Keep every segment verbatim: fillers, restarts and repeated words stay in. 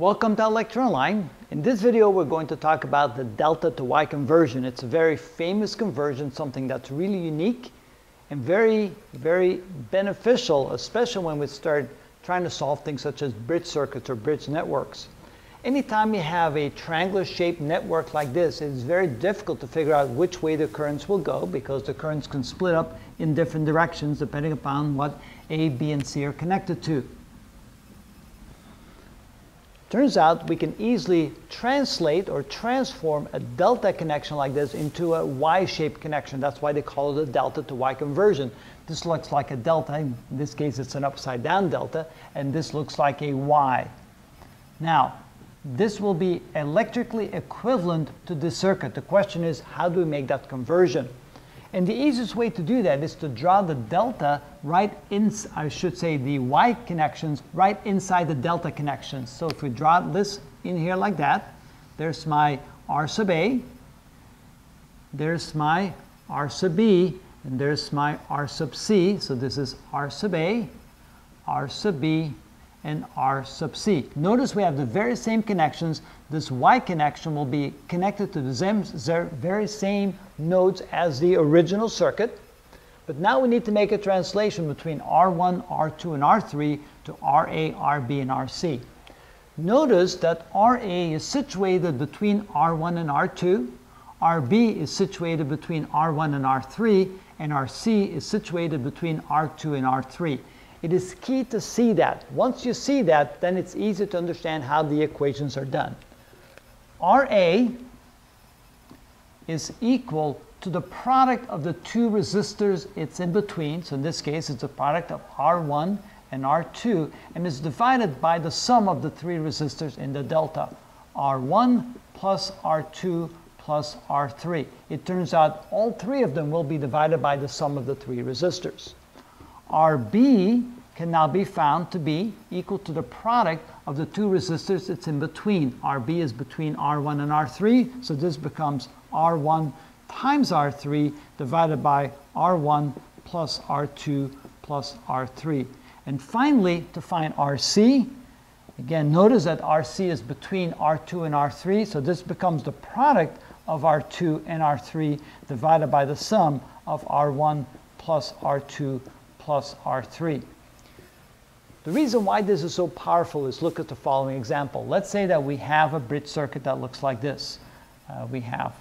Welcome to ilecture online. In this video we're going to talk about the delta to y conversion. It's a very famous conversion, something that's really unique and very, very beneficial, especially when we start trying to solve things such as bridge circuits or bridge networks. Anytime you have a triangular shaped network like this, it's very difficult to figure out which way the currents will go because the currents can split up in different directions depending upon what A, B, and C are connected to. Turns out we can easily translate or transform a delta connection like this into a y-shaped connection. That's why they call it a delta to y conversion. This looks like a delta. In this case, it's an upside-down delta, and this looks like a y. Now, this will be electrically equivalent to this circuit. The question is, how do we make that conversion? And the easiest way to do that is to draw the delta right in, I should say the Y connections, right inside the delta connections. So if we draw this in here like that, there's my R sub A, there's my R sub B, and there's my R sub C. So this is R sub A, R sub B, and R sub C. Notice we have the very same connections. This Y connection will be connected to the very same nodes as the original circuit. But now we need to make a translation between R one, R two, and R three to R A, R B, and R C. Notice that R A is situated between R one and R two, R B is situated between R one and R three, and R C is situated between R two and R three. It is key to see that. Once you see that, then it's easy to understand how the equations are done. R A is equal to the product of the two resistors it's in between. So in this case, it's the product of R one and R two, and is divided by the sum of the three resistors in the delta. R one plus R two plus R three. It turns out all three of them will be divided by the sum of the three resistors. R B can now be found to be equal to the product of the two resistors it's in between. R B is between R one and R three, so this becomes R one times R three divided by R one plus R two plus R three. And finally, to find R C, again, notice that R C is between R two and R three, so this becomes the product of R two and R three divided by the sum of R one plus R two plus R three. The reason why this is so powerful is look at the following example. Let's say that we have a bridge circuit that looks like this. Uh, we have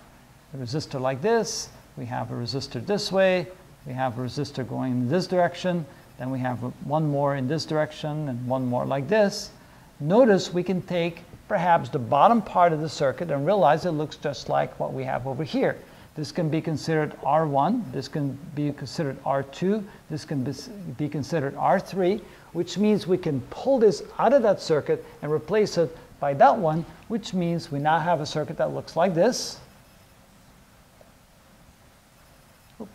a resistor like this, we have a resistor this way, we have a resistor going in this direction, then we have one more in this direction and one more like this. Notice we can take perhaps the bottom part of the circuit and realize it looks just like what we have over here. This can be considered R one, this can be considered R two, this can be considered R three, which means we can pull this out of that circuit and replace it by that one, which means we now have a circuit that looks like this. Oop,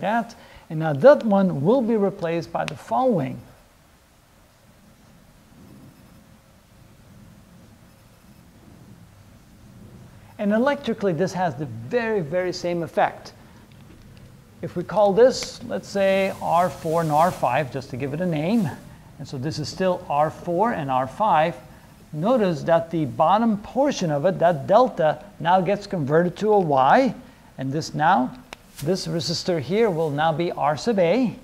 that. And now that one will be replaced by the following. And electrically, this has the very, very same effect. If we call this, let's say, R four and R five, just to give it a name, and so this is still R four and R five, notice that the bottom portion of it, that delta, now gets converted to a Y, and this now, this resistor here will now be R sub A,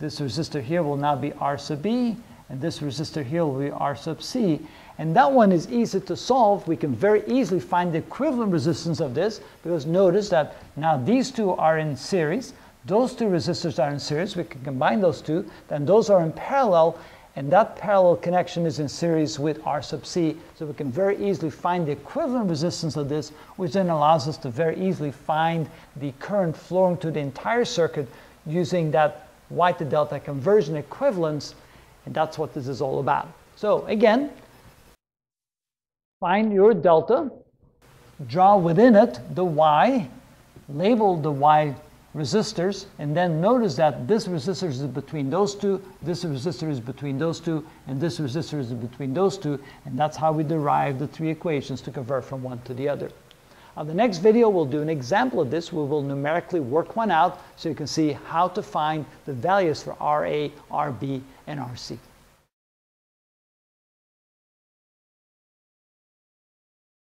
this resistor here will now be R sub B, and this resistor here will be R sub C. And that one is easy to solve. We can very easily find the equivalent resistance of this, because notice that now these two are in series, those two resistors are in series, we can combine those two, then those are in parallel, and that parallel connection is in series with R sub C, so we can very easily find the equivalent resistance of this, which then allows us to very easily find the current flowing to the entire circuit using that Y to delta conversion equivalence, and that's what this is all about. So again, find your delta, draw within it the Y, label the Y resistors, and then notice that this resistor is between those two, this resistor is between those two, and this resistor is between those two, and that's how we derive the three equations to convert from one to the other. On the next video, we'll do an example of this. We will numerically work one out so you can see how to find the values for R A, R B, and R C.